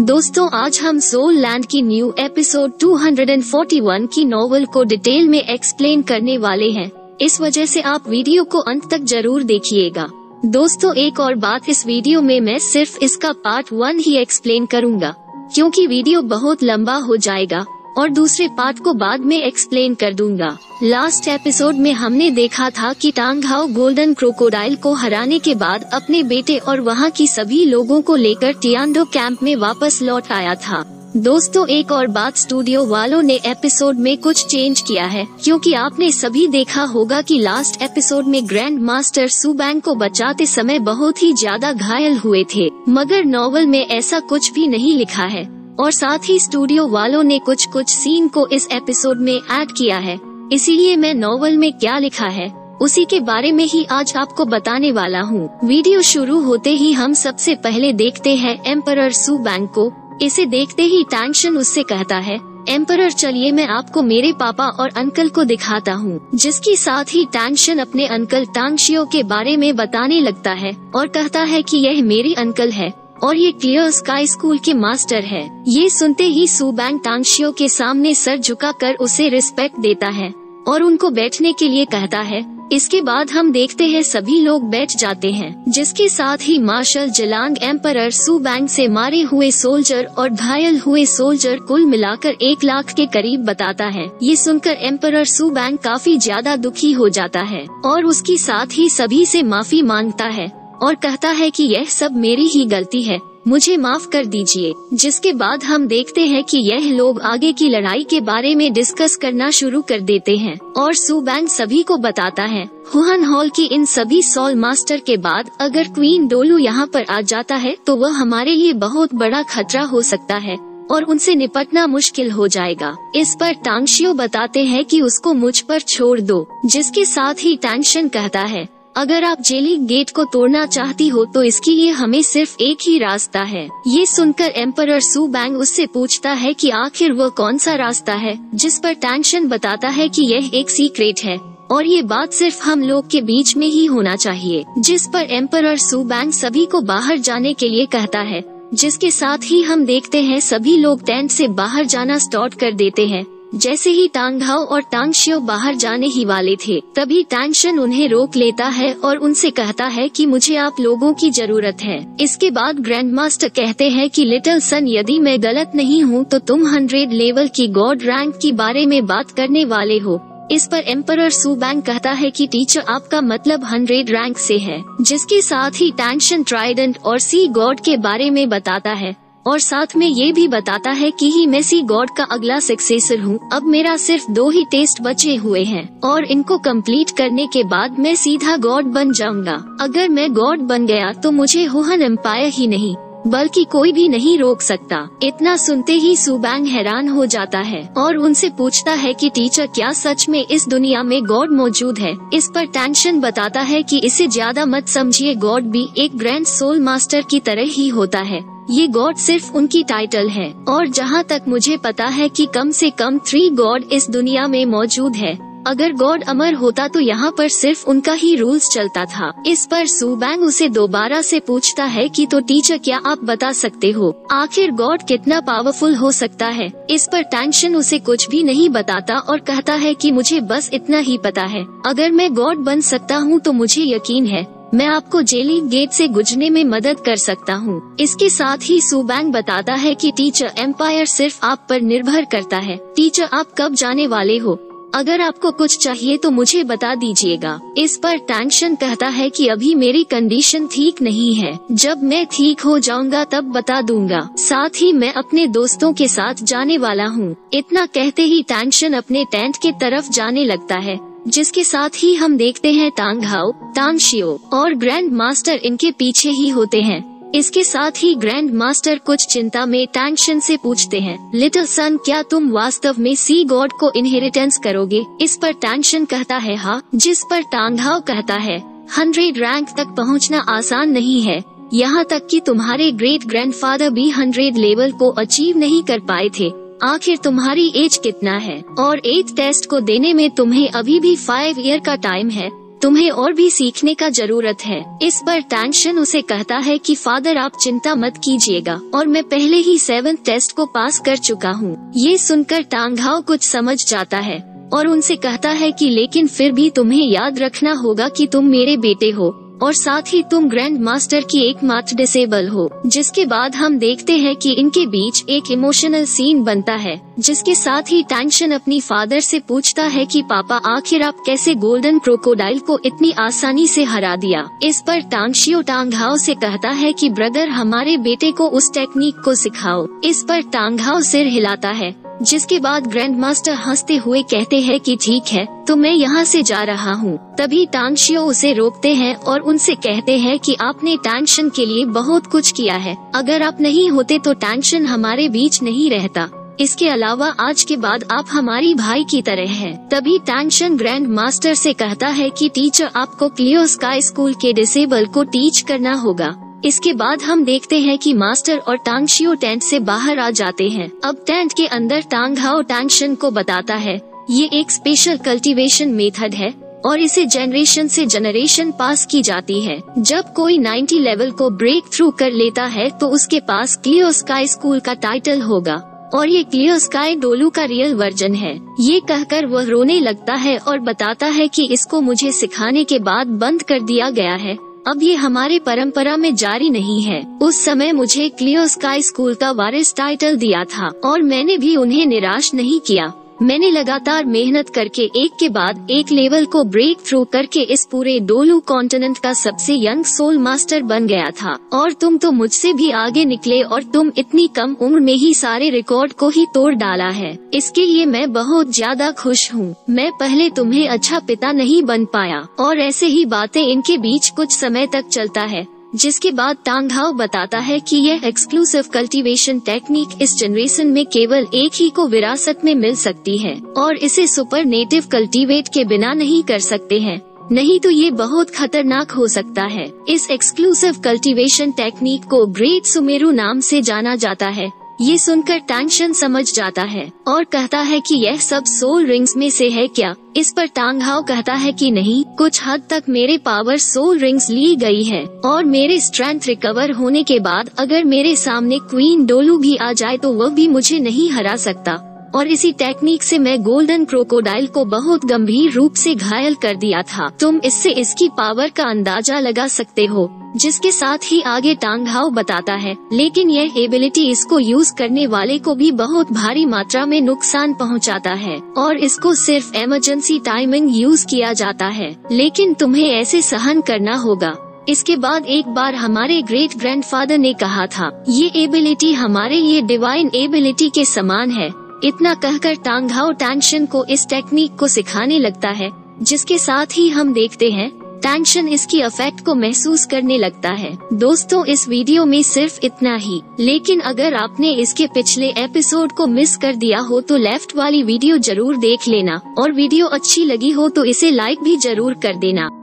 दोस्तों आज हम सोल लैंड की न्यू एपिसोड 241 की नॉवेल को डिटेल में एक्सप्लेन करने वाले हैं, इस वजह से आप वीडियो को अंत तक जरूर देखिएगा। दोस्तों एक और बात, इस वीडियो में मैं सिर्फ इसका पार्ट 1 ही एक्सप्लेन करूंगा क्योंकि वीडियो बहुत लंबा हो जाएगा और दूसरे पार्ट को बाद में एक्सप्लेन कर दूंगा। लास्ट एपिसोड में हमने देखा था कि टांग हाओ गोल्डन क्रोकोडाइल को हराने के बाद अपने बेटे और वहां की सभी लोगों को लेकर टियांडो कैंप में वापस लौट आया था। दोस्तों एक और बात, स्टूडियो वालों ने एपिसोड में कुछ चेंज किया है क्योंकि आपने सभी देखा होगा कि लास्ट एपिसोड में ग्रैंड मास्टर सुबैंग को बचाते समय बहुत ही ज्यादा घायल हुए थे, मगर नॉवेल में ऐसा कुछ भी नहीं लिखा है और साथ ही स्टूडियो वालों ने कुछ सीन को इस एपिसोड में ऐड किया है, इसीलिए मैं नॉवेल में क्या लिखा है उसी के बारे में ही आज आपको बताने वाला हूँ। वीडियो शुरू होते ही हम सबसे पहले देखते हैं एम्परर सुबैंग को। इसे देखते ही टैंग सन उससे कहता है, एम्परर चलिए मैं आपको मेरे पापा और अंकल को दिखाता हूँ, जिसके साथ ही टैंग सन अपने अंकल टांग शियो के बारे में बताने लगता है और कहता है कि यह मेरे अंकल है और ये क्लियर स्काई स्कूल के मास्टर है। ये सुनते ही सुबैंग टांग शियो के सामने सर झुकाकर उसे रिस्पेक्ट देता है और उनको बैठने के लिए कहता है। इसके बाद हम देखते हैं सभी लोग बैठ जाते हैं, जिसके साथ ही मार्शल जलांग एम्परर सुबैंग से मारे हुए सोल्जर और घायल हुए सोल्जर कुल मिलाकर 1 लाख के करीब बताता है। ये सुनकर एम्परर सुबैंग काफी ज्यादा दुखी हो जाता है और उसके साथ ही सभी से माफी मांगता है और कहता है कि यह सब मेरी ही गलती है, मुझे माफ कर दीजिए। जिसके बाद हम देखते हैं कि यह लोग आगे की लड़ाई के बारे में डिस्कस करना शुरू कर देते हैं और सुबैंग सभी को बताता है हुहन हॉल की इन सभी सोल मास्टर के बाद अगर क्वीन डोलू यहाँ पर आ जाता है तो वह हमारे लिए बहुत बड़ा खतरा हो सकता है और उनसे निपटना मुश्किल हो जाएगा। इस पर टांग शियो बताते हैं कि उसको मुझ पर छोड़ दो, जिसके साथ ही टैंग सन कहता है अगर आप जेली गेट को तोड़ना चाहती हो तो इसके लिए हमें सिर्फ एक ही रास्ता है। ये सुनकर एम्परर सुबैंग उससे पूछता है कि आखिर वो कौन सा रास्ता है, जिस पर टैंग सन बताता है कि यह एक सीक्रेट है और ये बात सिर्फ हम लोग के बीच में ही होना चाहिए। जिस पर एम्परर सुबैंग सभी को बाहर जाने के लिए कहता है, जिसके साथ ही हम देखते हैं सभी लोग टेंट से बाहर जाना स्टार्ट कर देते हैं। जैसे ही टांग हाओ और टांग शियो बाहर जाने ही वाले थे तभी टैंग सन उन्हें रोक लेता है और उनसे कहता है कि मुझे आप लोगों की जरूरत है। इसके बाद ग्रैंड मास्टर कहते हैं कि लिटिल सन यदि मैं गलत नहीं हूँ तो तुम 100 लेवल की गॉड रैंक के बारे में बात करने वाले हो। इस पर एम्परर सुबैंग कहता है कि टीचर आपका मतलब 100 रैंक से है, जिसके साथ ही टैंग सन ट्राइडेंट और सी गॉड के बारे में बताता है और साथ में ये भी बताता है कि ही मैं सी गॉड का अगला सक्सेसर हूँ, अब मेरा सिर्फ 2 ही टेस्ट बचे हुए हैं और इनको कंप्लीट करने के बाद मैं सीधा गॉड बन जाऊंगा। अगर मैं गॉड बन गया तो मुझे हुहन एम्पायर ही नहीं बल्कि कोई भी नहीं रोक सकता। इतना सुनते ही सुबैंग हैरान हो जाता है और उनसे पूछता है कि टीचर क्या सच में इस दुनिया में गॉड मौजूद है। इस पर टैंग सन बताता है कि इसे ज्यादा मत समझिए, गॉड भी एक ग्रैंड सोल मास्टर की तरह ही होता है, ये गॉड सिर्फ उनकी टाइटल है और जहाँ तक मुझे पता है कि कम से कम 3 गॉड इस दुनिया में मौजूद है, अगर गॉड अमर होता तो यहाँ पर सिर्फ उनका ही रूल्स चलता था। इस पर सुबैंग उसे दोबारा से पूछता है कि तो टीचर क्या आप बता सकते हो आखिर गॉड कितना पावरफुल हो सकता है। इस पर टैंग सन उसे कुछ भी नहीं बताता और कहता है कि मुझे बस इतना ही पता है, अगर मैं गॉड बन सकता हूँ तो मुझे यकीन है मैं आपको जेली गेट से गुजरने में मदद कर सकता हूँ। इसके साथ ही सुबैंग बताता है कि टीचर एम्पायर सिर्फ आप पर निर्भर करता है, टीचर आप कब जाने वाले हो, अगर आपको कुछ चाहिए तो मुझे बता दीजिएगा। इस पर टैंग सन कहता है कि अभी मेरी कंडीशन ठीक नहीं है, जब मैं ठीक हो जाऊंगा तब बता दूंगा, साथ ही मैं अपने दोस्तों के साथ जाने वाला हूँ। इतना कहते ही टैंग सन अपने टेंट के तरफ जाने लगता है, जिसके साथ ही हम देखते हैं टांग हाओ, टांग शियो और ग्रैंड मास्टर इनके पीछे ही होते हैं। इसके साथ ही ग्रैंड मास्टर कुछ चिंता में टैंग सन से पूछते हैं, लिटिल सन क्या तुम वास्तव में सी गॉड को इनहेरिटेंस करोगे। इस पर टैंग सन कहता है हाँ, जिस पर टांग हाओ कहता है 100 रैंक तक पहुँचना आसान नहीं है, यहाँ तक कि तुम्हारे ग्रेट ग्रैंडफादर भी 100 लेवल को अचीव नहीं कर पाए थे, आखिर तुम्हारी एज कितना है और 8 टेस्ट को देने में तुम्हें अभी भी 5 ईयर का टाइम है, तुम्हें और भी सीखने का जरूरत है। इस पर टैंग सन उसे कहता है कि फादर आप चिंता मत कीजिएगा और मैं पहले ही 7th टेस्ट को पास कर चुका हूँ। ये सुनकर टैंग हाओ कुछ समझ जाता है और उनसे कहता है कि लेकिन फिर भी तुम्हें याद रखना होगा कि तुम मेरे बेटे हो और साथ ही तुम ग्रैंड मास्टर की एकमात्र डिसेबल हो। जिसके बाद हम देखते हैं कि इनके बीच एक इमोशनल सीन बनता है जिसके साथ ही टैंग सन अपनी फादर से पूछता है कि पापा आखिर आप कैसे गोल्डन क्रोकोडाइल को इतनी आसानी से हरा दिया। इस पर टांगशियो टैंग हाओ से कहता है कि ब्रदर हमारे बेटे को उस टेक्निक को सिखाओ। इस पर टैंग हाओ सिर हिलाता है जिसके बाद ग्रैंड मास्टर हंसते हुए कहते हैं कि ठीक है तो मैं यहाँ से जा रहा हूँ। तभी टैंग शियो उसे रोकते हैं और उनसे कहते हैं कि आपने टैंग सन के लिए बहुत कुछ किया है, अगर आप नहीं होते तो टैंग सन हमारे बीच नहीं रहता। इसके अलावा आज के बाद आप हमारी भाई की तरह हैं। तभी टैंग सन ग्रैंड मास्टर से कहता है कि टीचर आपको क्लियर स्काई स्कूल के डिसेबल को टीच करना होगा। इसके बाद हम देखते हैं कि मास्टर और टैंग शियो टेंट से बाहर आ जाते हैं। अब टेंट के अंदर टैंग हाओ टैंग सन को बताता है ये एक स्पेशल कल्टीवेशन मेथड है और इसे जनरेशन से जनरेशन पास की जाती है। जब कोई 90 लेवल को ब्रेक थ्रू कर लेता है तो उसके पास क्लियर स्काई स्कूल का टाइटल होगा और ये क्लियर स्काई डोलू का रियल वर्जन है। ये कहकर वह रोने लगता है और बताता है कि इसको मुझे सिखाने के बाद बंद कर दिया गया है, अब ये हमारे परंपरा में जारी नहीं है। उस समय मुझे क्लियर स्काई स्कूल का वारिस टाइटल दिया था और मैंने भी उन्हें निराश नहीं किया। मैंने लगातार मेहनत करके एक के बाद एक लेवल को ब्रेक थ्रू करके इस पूरे डोलू कॉन्टिनेंट का सबसे यंग सोल मास्टर बन गया था और तुम तो मुझसे भी आगे निकले और तुम इतनी कम उम्र में ही सारे रिकॉर्ड को ही तोड़ डाला है। इसके लिए मैं बहुत ज्यादा खुश हूँ। मैं पहले तुम्हें अच्छा पिता नहीं बन पाया। और ऐसे ही बातें इनके बीच कुछ समय तक चलता है जिसके बाद टैंग हाओ बताता है कि यह एक्सक्लूसिव कल्टीवेशन टेक्निक इस जनरेशन में केवल एक ही को विरासत में मिल सकती है और इसे सुपर नेटिव कल्टीवेट के बिना नहीं कर सकते हैं, नहीं तो ये बहुत खतरनाक हो सकता है। इस एक्सक्लूसिव कल्टीवेशन टेक्निक को ग्रेट सुमेरु नाम से जाना जाता है। ये सुनकर टैंग सन समझ जाता है और कहता है कि यह सब सोल रिंग्स में से है क्या। इस पर टैंग हाओ कहता है कि नहीं, कुछ हद तक मेरे पावर सोल रिंग्स ली गई है और मेरे स्ट्रेंथ रिकवर होने के बाद अगर मेरे सामने क्वीन डोलू भी आ जाए तो वह भी मुझे नहीं हरा सकता और इसी टेक्निक से मैं गोल्डन क्रोकोडाइल को बहुत गंभीर रूप से घायल कर दिया था। तुम इससे इसकी पावर का अंदाजा लगा सकते हो। जिसके साथ ही आगे टैंग हाओ बताता है लेकिन यह एबिलिटी इसको यूज करने वाले को भी बहुत भारी मात्रा में नुकसान पहुंचाता है और इसको सिर्फ इमरजेंसी टाइमिंग यूज किया जाता है, लेकिन तुम्हें ऐसे सहन करना होगा। इसके बाद एक बार हमारे ग्रेट ग्रैंडफादर ने कहा था ये एबिलिटी हमारे लिए डिवाइन एबिलिटी के समान है। इतना कहकर टैंग हाओ टैंग सन को इस टेक्निक को सिखाने लगता है जिसके साथ ही हम देखते हैं टैंग सन इसकी अफेक्ट को महसूस करने लगता है। दोस्तों इस वीडियो में सिर्फ इतना ही, लेकिन अगर आपने इसके पिछले एपिसोड को मिस कर दिया हो तो लेफ्ट वाली वीडियो जरूर देख लेना और वीडियो अच्छी लगी हो तो इसे लाइक भी जरूर कर देना।